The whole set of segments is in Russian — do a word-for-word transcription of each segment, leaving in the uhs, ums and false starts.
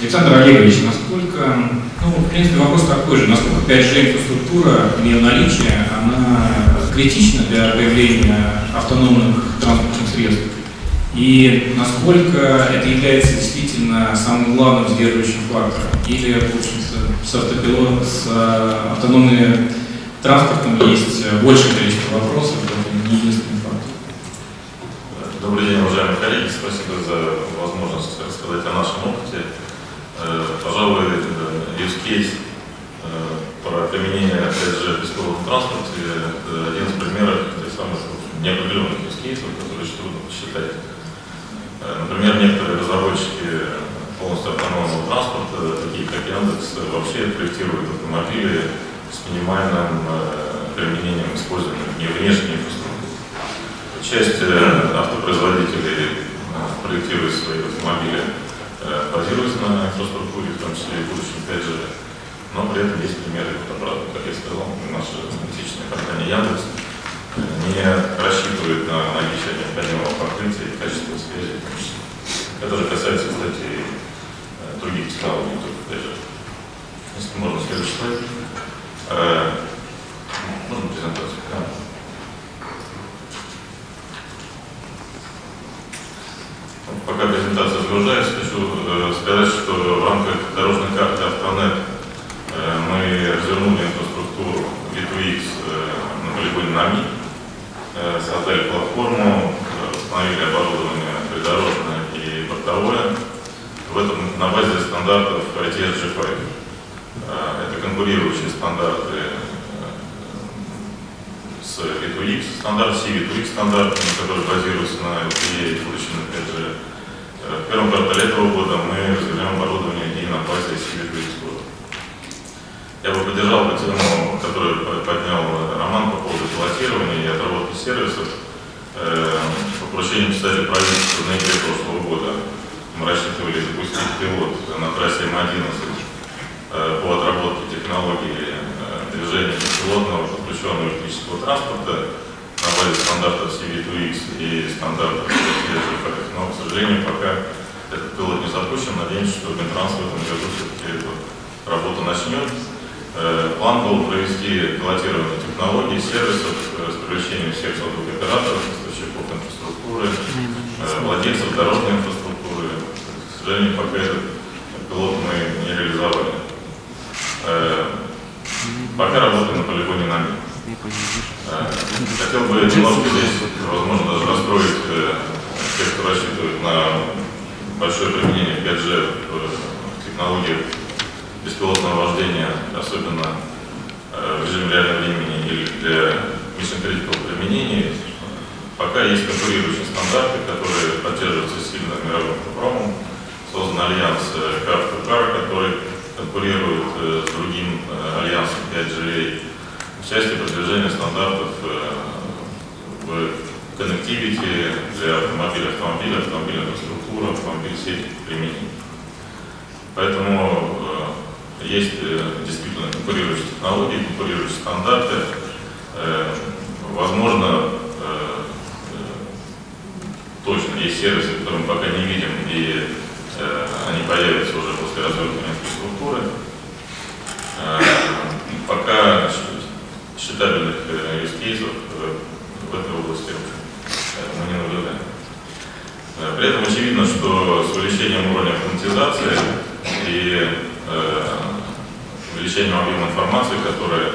Александр Олегович, насколько, ну, в принципе, вопрос такой же, насколько пять джи инфраструктура, ее наличие, она критична для появления автономных транспортных средств? И насколько это является действительно самым главным сдерживающим фактором? Или, получается, с автопилотом, с автономным транспортом есть большее количество вопросов, это не единственный фактор? Добрый день, уважаемые коллеги, спасибо за возможность рассказать о нашем опыте. Пожалуй, юзкейс про применение пять джи беспилотного транспорта – один из примеров тех самых неопределенных юзкейсов, которые еще трудно посчитать. Например, некоторые разработчики полностью автономного транспорта, такие как Яндекс, вообще проектируют автомобили с минимальным применением использования не внешней инфраструктуры. Часть автопроизводителей проектирует свои автомобили, базируясь на инфраструктуре, в том числе и в будущем пять джи, но при этом есть примеры вот обратно, как я сказал, наша аналитичная компания Яндекс не рассчитывает на наличие необходимого покрытия и качества связи, это же касается, кстати, других технологий, только пять джи. Если можно, следующий слайд. Можно презентацию? Пока презентация загружается, хочу сказать, что в рамках дорожной карты Автонет мы развернули инфраструктуру би два икс на полигоне Нами, создали платформу, установили оборудование придорожное и бортовое. В этом на базе стандартов ай ти эс джи пять. Это конкурирующие стандарты с би два икс стандарт, си ви два икс стандарт, который базируется на эл пи и и получен на пять джи. В первом квартале этого года мы разгоняем оборудование и на базе си ви два икс года. Я бы поддержал по тему, которую поднял Роман по поводу пилотирования и отработки сервисов. По поручению представителя правительства в ноябре прошлого года мы рассчитывали запустить пилот на трассе эм одиннадцать по отработке технологии движения беспилотного подключенного электрического транспорта на базе стандартов си ви два икс и стандартов ай ти эс джи пять. Но, к сожалению, пока этот пилот не запущен, надеемся, что Минтранс в этом году все-таки эту работу начнет. План был провести пилотирование технологий, сервисов с привлечением всех сотовых операторов, поставщиков инфраструктуры, владельцев дорожной инфраструктуры. К сожалению, пока этот пилот мы не реализовали. Пока работаем на полигоне Нами. Хотел бы немножко здесь, возможно, даже расстроить тех, кто рассчитывает на большое применение пять джи в технологиях беспилотного вождения, особенно в режиме реального времени или для mission-critical применений. Пока есть конкурирующие стандарты, которые поддерживаются сильно мировым программом. Создан альянс кар ту кар, который конкурирует э, с другим э, альянсом пять джи эй в части продвижения стандартов э, в коннективити для автомобиля, автомобиля, автомобиля инфраструктура, автомобиля сети применений. Поэтому э, есть э, действительно конкурирующие технологии, конкурирующие стандарты. Э, возможно, э, точно есть сервисы, которые мы пока не видим, и э, они появятся уже после развития инфраструктуры. Э, пока считабельных юзкейсов э, в этой области э, мы не наблюдаем. Э, при этом очевидно, что с увеличением уровня автоматизации и э, увеличением объема информации, которая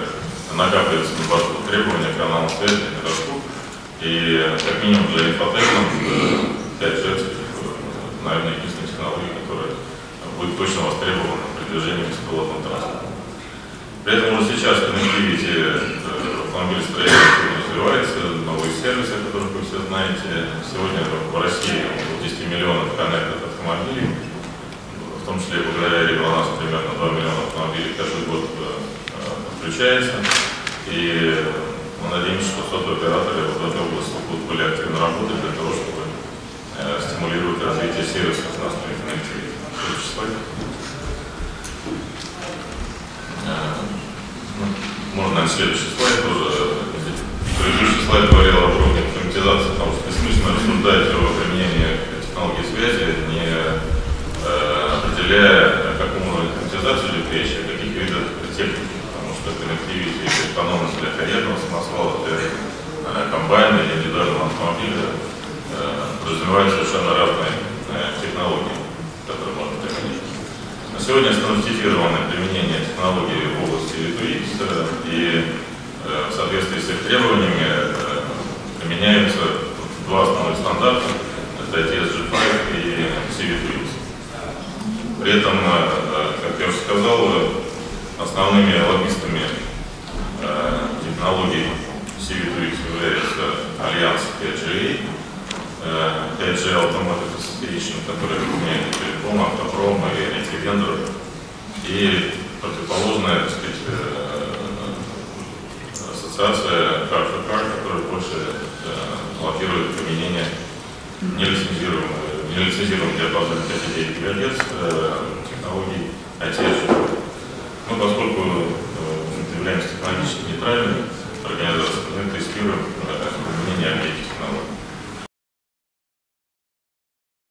накапливается на борту, требования каналов связи и городку, и как минимум для инфотехнов пять джи, наверное, единственная технология, которая будет точно востребована при движении беспилотного транспорта. При этом уже сейчас коннективити автомобилестроения развивается, новые сервисы, о которых вы все знаете. Сегодня в России около десяти миллионов коннектов автомобилей, в том числе благодаря регулярности примерно два миллиона автомобилей каждый год подключается. И мы надеемся, что сотовые операторы в этой области будут более активно работать для того, чтобы э, стимулировать развитие сервисов на основе коннективити. Можно на следующий слайд тоже. Предыдущий слайд говорил о уровне автоматизации, потому что бессмысленно рассуждать о применении технологий связи, не э, определяя дивизии экономности для карьерного самосвала, для комбайна или индивидуального автомобиля развивают совершенно разные технологии, которые можно применить. На сегодня стандартизировано применение технологии в области би два икс, и в соответствии с их требованиями применяются два основных стандарта – это ай ти эс джи пять и си ви два икс. При этом, как я уже сказал, основными лоббистами технологий си ви два икс являются Альянс пять джи эй, пять джи Automotive Association, которые применяют телеком, автопром и ряд вендоров, и противоположная, так сказать, ассоциация кар ту кар, которая больше блокирует применение нелицензируемых нелицензируемых диапазонов пять гигагерц технологий ай ти эс джи пять. Но поскольку мы являемся технологически нейтральными организациями, мы тестируем применение обеих технологий.